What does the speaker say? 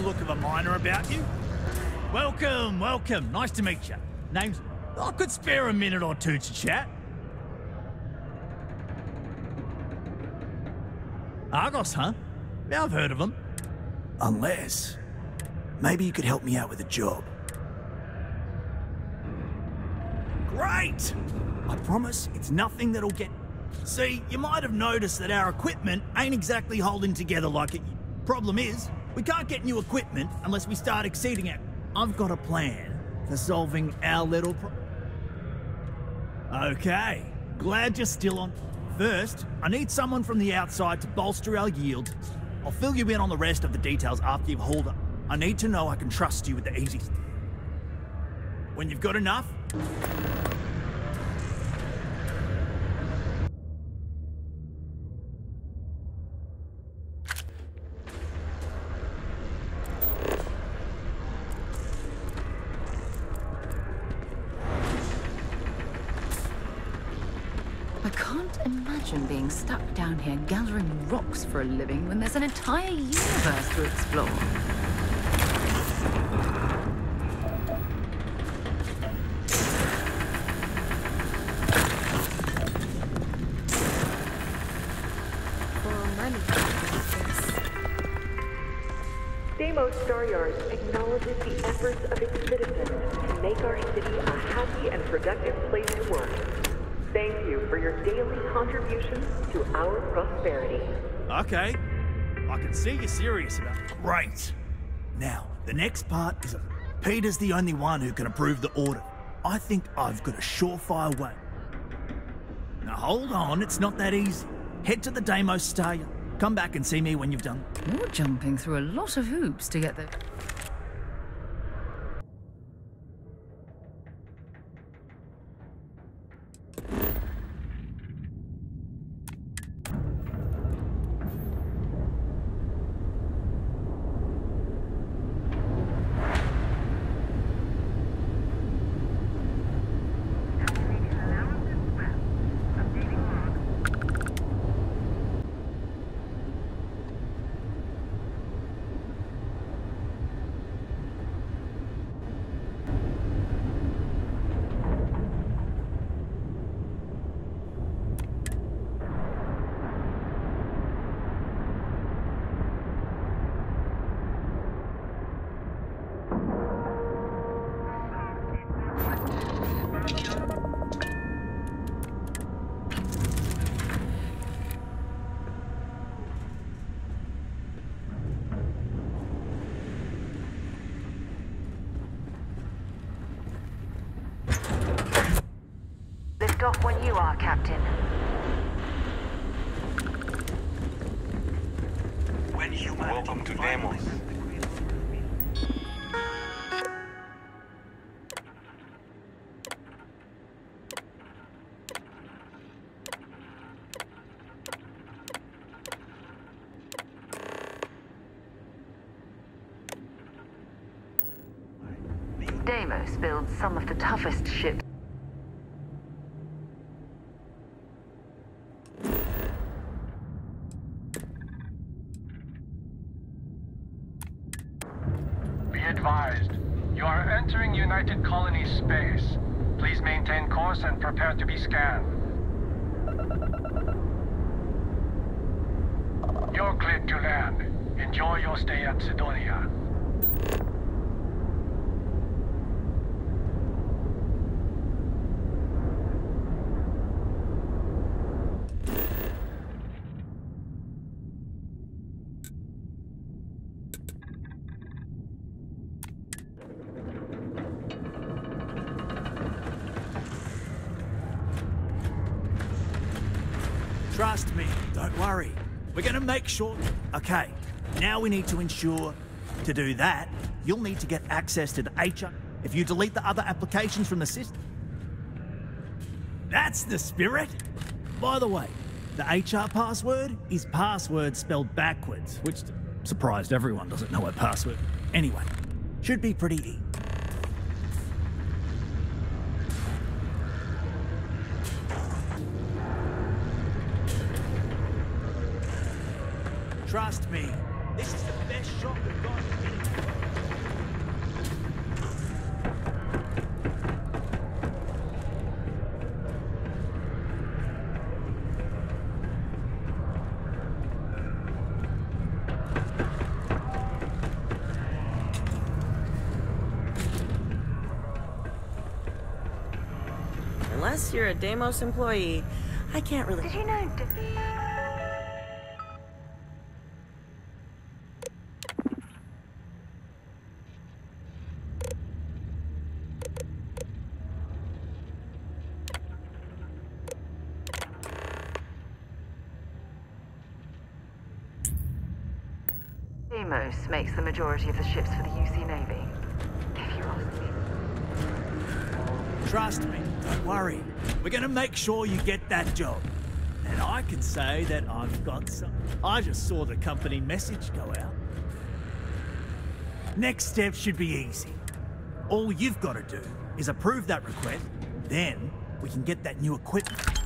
the look of a miner about you. Welcome, welcome. Nice to meet you. Name's... I could spare a minute or two to chat. Argos, huh? Yeah, I've heard of them. Unless... maybe you could help me out with a job. Great! I promise it's nothing that'll get... See, you might have noticed that our equipment ain't exactly holding together like it... Problem is, we can't get new equipment unless we start exceeding it. I've got a plan for solving our little Okay, glad you're still on... First, I need someone from the outside to bolster our yield. I'll fill you in on the rest of the details after you've hauled up. I need to know I can trust you with the easy stuff. When you've got enough... being stuck down here gathering rocks for a living when there's an entire universe to explore. Deimos Staryards acknowledges the efforts of its citizens to make our city a happy and productive place to work. Thank you for your daily contributions to our prosperity. Okay. I can see you're serious about it. Great. Now, the next part is... Peter's the only one who can approve the order. I think I've got a surefire way. Now, hold on. It's not that easy. Head to the Deimos Staryard. Come back and see me when you've done... You're jumping through a lot of hoops to get there. Off when you are, Captain. When you welcome to Deimos. Deimos builds some of the toughest ships. Advised. You are entering United Colonies Space. Please maintain course and prepare to be scanned. You're cleared to land. Enjoy your stay at Cydonia. Trust me, don't worry. We're gonna make sure... Okay, now we need to ensure... To do that, you'll need to get access to the HR... If you delete the other applications from the system... That's the spirit! By the way, the HR password is password spelled backwards, which surprised everyone doesn't know a password. Anyway, should be pretty easy. Trust me, this is the best shot we've got. unless you're a Deimos employee. I can't really... Did you know... Deimos makes the majority of the ships for the UC Navy. If you ask me. Trust me, don't worry. We're gonna make sure you get that job. And I can say that I've got some. I just saw the company message go out. Next step should be easy. All you've got to do is approve that request, then we can get that new equipment.